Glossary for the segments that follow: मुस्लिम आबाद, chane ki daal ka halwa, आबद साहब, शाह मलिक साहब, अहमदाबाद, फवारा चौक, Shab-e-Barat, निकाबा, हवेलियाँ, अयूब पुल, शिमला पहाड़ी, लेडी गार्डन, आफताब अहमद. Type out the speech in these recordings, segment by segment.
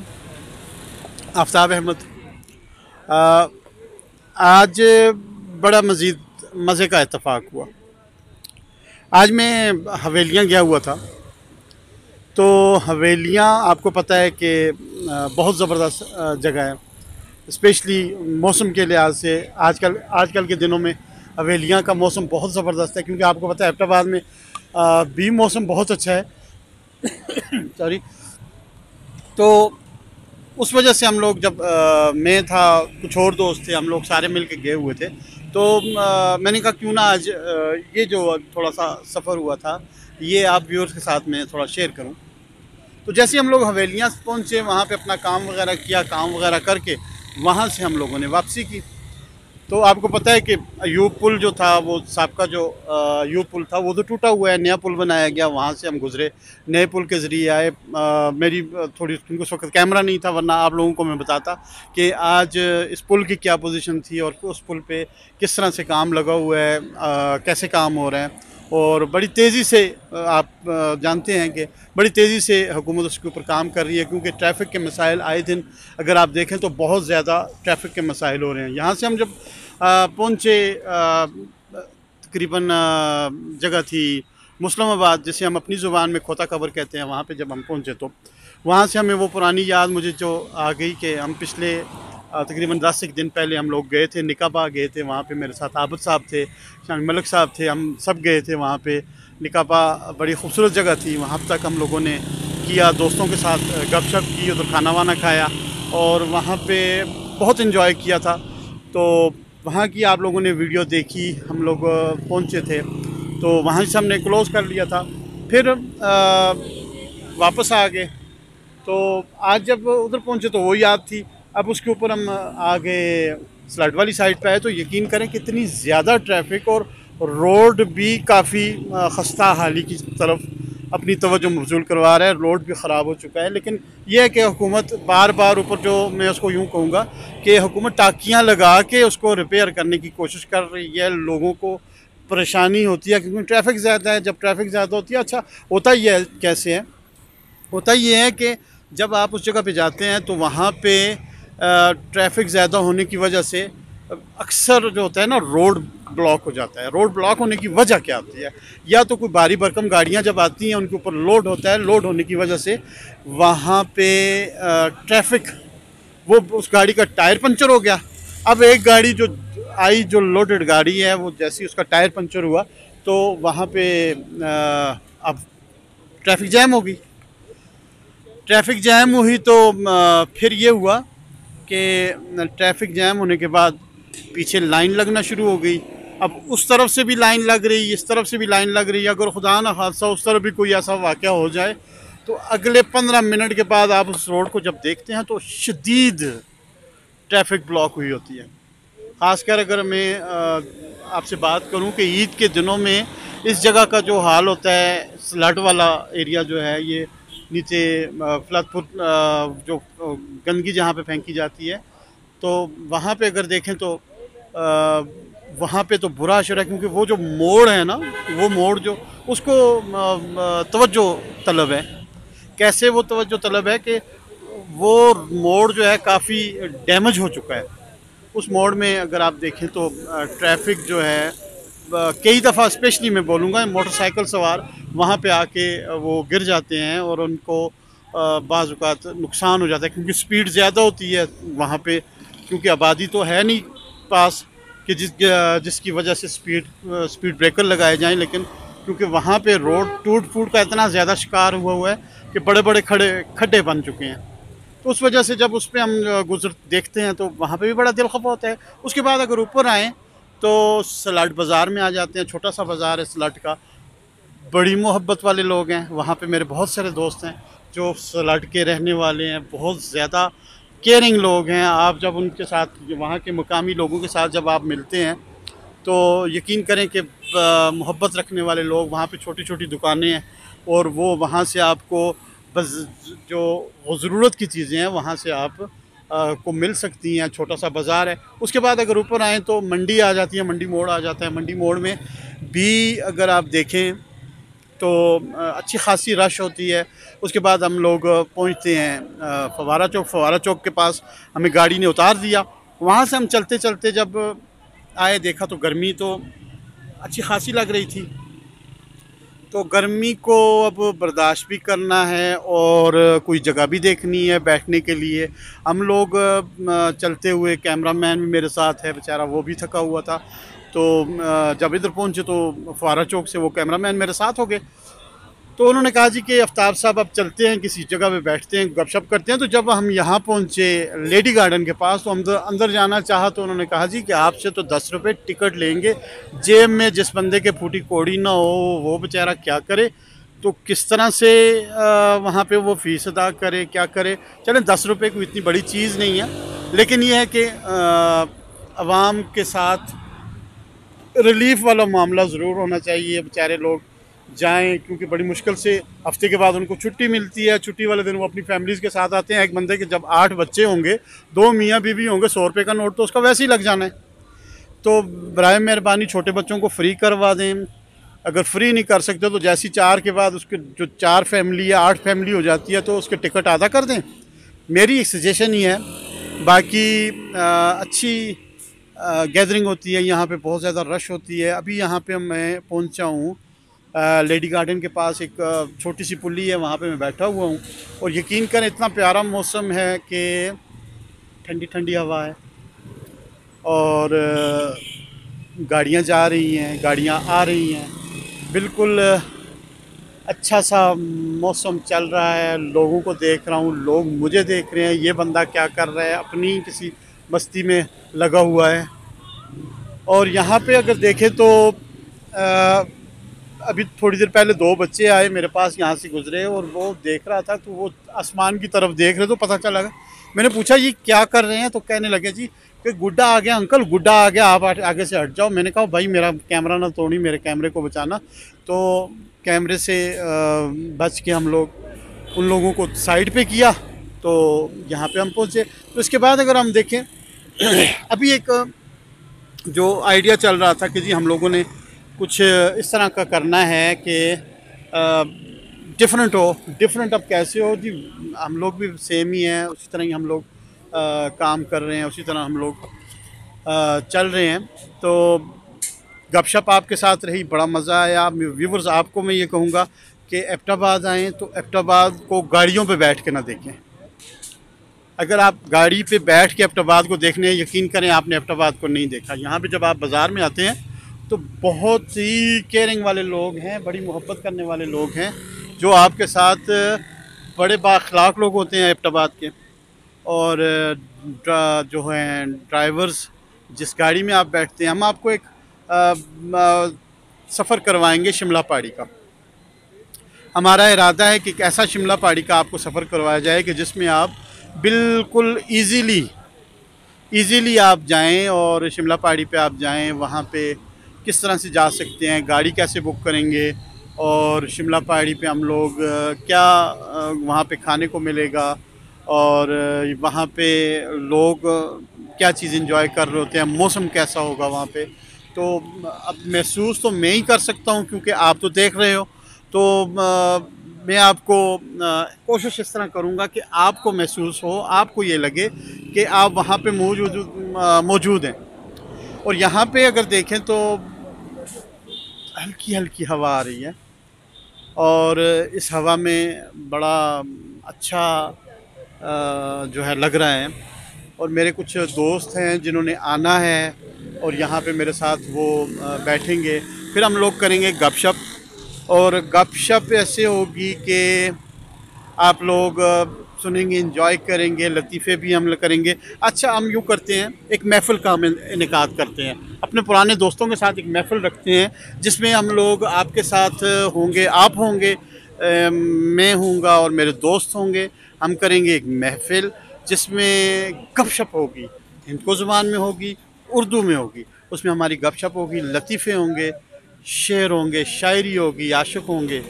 आफताब अहमद। आज बड़ा मज़ीद मज़े का इत्तेफाक हुआ। आज मैं हवेलियाँ गया हुआ था, तो हवेलियाँ आपको पता है कि बहुत ज़बरदस्त जगह है, स्पेशली मौसम के लिहाज से। आजकल के दिनों में हवेलियाँ का मौसम बहुत ज़बरदस्त है, क्योंकि आपको पता है अहमदाबाद में भी मौसम बहुत अच्छा है सॉरी। तो उस वजह से हम लोग जब मैं था, कुछ और दोस्त थे, हम लोग सारे मिल के गए हुए थे। तो मैंने कहा क्यों ना आज ये जो थोड़ा सा सफ़र हुआ था ये आप व्यूअर्स के साथ में थोड़ा शेयर करूं। तो जैसे हम लोग हवेलियाँ पहुँचे, वहाँ पे अपना काम वगैरह किया, काम वगैरह करके वहाँ से हम लोगों ने वापसी की। तो आपको पता है कि अयूब पुल जो था, वो सबका जो अयूब पुल था वो तो टूटा हुआ है, नया पुल बनाया गया, वहाँ से हम गुज़रे, नए पुल के ज़रिए आए। मेरी थोड़ी उस वक्त कैमरा नहीं था, वरना आप लोगों को मैं बताता कि आज इस पुल की क्या पोजीशन थी और उस पुल पे किस तरह से काम लगा हुआ है, कैसे काम हो रहे हैं। और बड़ी तेज़ी से आप जानते हैं कि बड़ी तेज़ी से हुकूमत उसके ऊपर काम कर रही है, क्योंकि ट्रैफिक के मसाइल आए दिन अगर आप देखें तो बहुत ज़्यादा ट्रैफिक के मसाइल हो रहे हैं। यहाँ से हम जब पहुँचे, तकरीबन जगह थी मुस्लिम आबाद, जिसे हम अपनी ज़ुबान में खोता कबर कहते हैं, वहाँ पे जब हम पहुँचे तो वहाँ से हमें वो पुरानी याद मुझे जो आ गई कि हम पिछले तकरीबन 10 दिन पहले हम लोग गए थे, निकाबा गए थे। वहाँ पे मेरे साथ आबद साहब थे, शाह मलिक साहब थे, हम सब गए थे वहाँ पे। निकाबा बड़ी खूबसूरत जगह थी, वहाँ तक हम लोगों ने किया, दोस्तों के साथ गपशप की, उधर खाना वाना खाया और वहाँ पे बहुत इन्जॉय किया था। तो वहाँ की आप लोगों ने वीडियो देखी, हम लोग पहुँचे थे तो वहाँ से हमने क्लोज़ कर लिया था, फिर वापस आ गए। तो आज जब उधर पहुँचे तो वो याद थी। अब उसके ऊपर हम आगे स्लट वाली साइड पे आए तो यकीन करें कि इतनी ज़्यादा ट्रैफिक और रोड भी काफ़ी खस्ता हाली की तरफ अपनी तवज्जो मबजूल करवा रहा है, रोड भी ख़राब हो चुका है। लेकिन यह है कि हुकूमत बार बार ऊपर, जो मैं उसको यूँ कहूँगा कि हुकूमत टाकियाँ लगा के उसको रिपेयर करने की कोशिश कर रही है। लोगों को परेशानी होती है क्योंकि ट्रैफिक ज़्यादा है। जब ट्रैफिक ज़्यादा होती है, अच्छा होता ये कैसे है, होता ये है कि जब आप उस जगह पर जाते हैं तो वहाँ पर ट्रैफिक ज़्यादा होने की वजह से अक्सर जो होता है ना, रोड ब्लॉक हो जाता है। रोड ब्लॉक होने की वजह क्या होती है, या तो कोई भारी भरकम गाड़ियां जब आती हैं उनके ऊपर लोड होता है, लोड होने की वजह से वहाँ पे ट्रैफिक, वो उस गाड़ी का टायर पंचर हो गया। अब एक गाड़ी जो आई, जो लोडेड गाड़ी है, वो जैसी उसका टायर पंचर हुआ तो वहाँ पर अब ट्रैफिक जैम हो गई। ट्रैफिक जैम हुई तो फिर ये हुआ कि ट्रैफिक जैम होने के बाद पीछे लाइन लगना शुरू हो गई। अब उस तरफ से भी लाइन लग रही, इस तरफ से भी लाइन लग रही है। अगर खुदा ना हादसा उस तरफ भी कोई ऐसा वाक़या हो जाए तो अगले 15 मिनट के बाद आप उस रोड को जब देखते हैं तो शदीद ट्रैफिक ब्लॉक हुई होती है। ख़ासकर अगर मैं आपसे बात करूं कि ईद के दिनों में इस जगह का जो हाल होता है, स्लट वाला एरिया जो है, ये नीचे फ्लैट फुट जो गंदगी जहाँ पे फेंकी जाती है तो वहाँ पे अगर देखें तो वहाँ पे तो बुरा अशर है, क्योंकि वो जो मोड़ है ना, वो मोड़ जो उसको तवज्जो तलब है। कैसे वो तवज्जो तलब है कि वो मोड़ जो है काफ़ी डैमेज हो चुका है। उस मोड़ में अगर आप देखें तो ट्रैफिक जो है कई दफ़ा, स्पेशली मैं बोलूँगा, मोटरसाइकिल सवार वहाँ पे आके वो गिर जाते हैं और उनको बाज़ औक़ात नुकसान हो जाता है, क्योंकि स्पीड ज़्यादा होती है वहाँ पे, क्योंकि आबादी तो है नहीं पास कि जिसकी वजह से स्पीड ब्रेकर लगाए जाएं। लेकिन क्योंकि वहाँ पे रोड टूट फूट का इतना ज़्यादा शिकार हुआ है कि बड़े बड़े खड्डे बन चुके हैं। तो उस वजह से जब उस पर हम देखते हैं तो वहाँ पर भी बड़ा दिल खफ़ा होता है। उसके बाद अगर ऊपर आएँ तो स्लट बाज़ार में आ जाते हैं। छोटा सा बाज़ार है स्लट का, बड़ी मोहब्बत वाले लोग हैं वहाँ पे। मेरे बहुत सारे दोस्त हैं जो स्लट के रहने वाले हैं, बहुत ज़्यादा केयरिंग लोग हैं। आप जब उनके साथ, वहाँ के मकामी लोगों के साथ जब आप मिलते हैं तो यकीन करें कि मोहब्बत रखने वाले लोग। वहाँ पे छोटी छोटी दुकानें हैं और वो वहाँ से आपको बस जो ज़रूरत की चीज़ें हैं वहाँ से आप को मिल सकती हैं। छोटा सा बाज़ार है। उसके बाद अगर ऊपर आएँ तो मंडी आ जाती है, मंडी मोड़ आ जाता है। मंडी मोड़ में भी अगर आप देखें तो अच्छी खासी रश होती है। उसके बाद हम लोग पहुंचते हैं फवारा चौक। फवारा चौक के पास हमें गाड़ी ने उतार दिया। वहां से हम चलते चलते जब आए, देखा तो गर्मी तो अच्छी खासी लग रही थी। तो गर्मी को अब बर्दाश्त भी करना है और कोई जगह भी देखनी है बैठने के लिए। हम लोग चलते हुए, कैमरामैन भी मेरे साथ है, बेचारा वो भी थका हुआ था। तो जब इधर पहुंचे तो फवारा चौक से वो कैमरामैन मेरे साथ हो गए। तो उन्होंने कहा जी कि आफताब साहब अब चलते हैं, किसी जगह पे बैठते हैं, गपशप करते हैं। तो जब हम यहाँ पहुँचे लेडी गार्डन के पास, तो हम अंदर जाना चाहा तो उन्होंने कहा जी कि आपसे तो 10 रुपये टिकट लेंगे। जेब में जिस बंदे के फूटी कोड़ी ना हो वो बेचारा क्या करे, तो किस तरह से वहाँ पे वो फ़ीस अदा करे, क्या करे। चलें 10 रुपये कोई इतनी बड़ी चीज़ नहीं है, लेकिन यह है कि आवाम के साथ रिलीफ वाला मामला ज़रूर होना चाहिए। बेचारे लोग जाएं, क्योंकि बड़ी मुश्किल से हफ्ते के बाद उनको छुट्टी मिलती है। छुट्टी वाले दिन वो अपनी फैमिलीज़ के साथ आते हैं। एक बंदे के जब 8 बच्चे होंगे, 2 मियाँ बीवी होंगे, 100 रुपये का नोट तो उसका वैसे ही लग जाना है। तो बराए मेहरबानी छोटे बच्चों को फ्री करवा दें। अगर फ्री नहीं कर सकते तो जैसी 4 के बाद उसके जो 4 फैमिली या 8 फैमिली हो जाती है तो उसके टिकट आधा कर दें। मेरी एक सजेशन ही है। बाकी अच्छी गैदरिंग होती है, यहाँ पर बहुत ज़्यादा रश होती है। अभी यहाँ पर मैं पहुँचा हूँ लेडी गार्डन के पास, एक छोटी सी पुली है, वहाँ पे मैं बैठा हुआ हूँ। और यकीन करें इतना प्यारा मौसम है कि ठंडी ठंडी हवा है और गाड़ियाँ जा रही हैं, गाड़ियाँ आ रही हैं। बिल्कुल अच्छा सा मौसम चल रहा है। लोगों को देख रहा हूँ, लोग मुझे देख रहे हैं, ये बंदा क्या कर रहा है, अपनी किसी मस्ती में लगा हुआ है। और यहाँ पे अगर देखें तो अभी थोड़ी देर पहले 2 बच्चे आए मेरे पास, यहाँ से गुजरे और वो देख रहा था तो वो आसमान की तरफ देख रहे, तो पता चला। मैंने पूछा ये क्या कर रहे हैं, तो कहने लगे जी कि गुड्डा आ गया अंकल, गुड्डा आ गया, आप आगे से हट जाओ। मैंने कहा भाई मेरा कैमरा ना तोड़ी, मेरे कैमरे को बचाना। तो कैमरे से बच के हम लोग उन लोगों को साइड पर किया। तो यहाँ पर हम पहुँचे। तो इसके बाद अगर हम देखें, अभी एक जो आइडिया चल रहा था कि जी हम लोगों ने कुछ इस तरह का करना है कि डिफरेंट हो। डिफरेंट अब कैसे हो जी, हम लोग भी सेम ही हैं, उसी तरह ही हम लोग काम कर रहे हैं, उसी तरह हम लोग चल रहे हैं। तो गपशप आपके साथ रही, बड़ा मज़ा आया। व्यूवर्स आपको मैं ये कहूँगा कि आफताबाद आएँ तो आफताबाद को गाड़ियों पे बैठ के ना देखें। अगर आप गाड़ी पे बैठ के आफताबाद को देखने हैं, यकीन करें आपने आफताबाद को नहीं देखा। यहाँ पर जब आप बाज़ार में आते हैं तो बहुत ही केयरिंग वाले लोग हैं, बड़ी मोहब्बत करने वाले लोग हैं, जो आपके साथ बड़े बाखलाक लोग होते हैं आफताबाद के। और जो हैं ड्राइवर्स, जिस गाड़ी में आप बैठते हैं, हम आपको एक सफ़र करवाएंगे शिमला पहाड़ी का। हमारा इरादा है कि एक ऐसा शिमला पहाड़ी का आपको सफ़र करवाया जाए कि जिसमें आप बिल्कुल ईज़ीली आप जाएँ और शिमला पहाड़ी पे आप जाएँ। वहाँ पे किस तरह से जा सकते हैं, गाड़ी कैसे बुक करेंगे, और शिमला पहाड़ी पे हम लोग क्या वहाँ पे खाने को मिलेगा, और वहाँ पे लोग क्या चीज़ एंजॉय कर रहे होते हैं, मौसम कैसा होगा वहाँ पे। तो अब महसूस तो मैं ही कर सकता हूँ क्योंकि आप तो देख रहे हो। तो मैं आपको कोशिश इस तरह करूँगा कि आपको महसूस हो, आपको ये लगे कि आप वहाँ पे मौजूद हैं। और यहाँ पे अगर देखें तो हल्की हल्की हवा आ रही है और इस हवा में बड़ा अच्छा जो है लग रहा है। और मेरे कुछ दोस्त हैं जिन्होंने आना है और यहाँ पे मेरे साथ वो बैठेंगे। फिर हम लोग करेंगे गपशप, और गपशप ऐसे होगी कि आप लोग सुनेंगे, इंजॉय करेंगे, लतीफ़े भी हम करेंगे। अच्छा, हम यूँ करते हैं, एक महफ़िल का हम इनेकाद करते हैं। अपने पुराने दोस्तों के साथ एक महफ़िल रखते हैं जिसमें हम लोग आपके साथ होंगे, आप होंगे, मैं होऊंगा और मेरे दोस्त होंगे। हम करेंगे एक महफ़िल जिसमें गपशप होगी, हिंदको ज़ुबान में होगी, उर्दू में होगी। उसमें हमारी गपशप होगी, लतीफ़े होंगे, शेर होंगे, शायरी होगी, आशिक़ होंगे।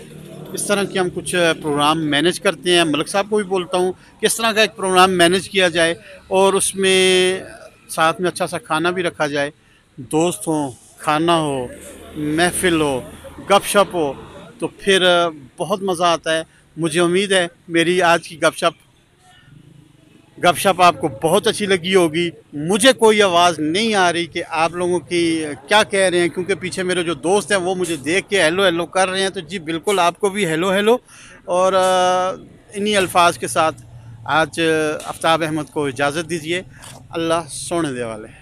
इस तरह की हम कुछ प्रोग्राम मैनेज करते हैं। मलिक साहब को भी बोलता हूँ कि इस तरह का एक प्रोग्राम मैनेज किया जाए और उसमें साथ में अच्छा सा खाना भी रखा जाए। दोस्त हो, खाना हो, महफिल हो, गपशप हो, तो फिर बहुत मज़ा आता है। मुझे उम्मीद है मेरी आज की गपशप आपको बहुत अच्छी लगी होगी। मुझे कोई आवाज़ नहीं आ रही कि आप लोगों की क्या कह रहे हैं, क्योंकि पीछे मेरे जो दोस्त हैं वो मुझे देख के हेलो हेलो कर रहे हैं। तो जी बिल्कुल आपको भी हेलो हेलो, और इन्हीं अल्फाज के साथ आज आफताब अहमद को इजाज़त दीजिए। अल्लाह सोने दे वाले।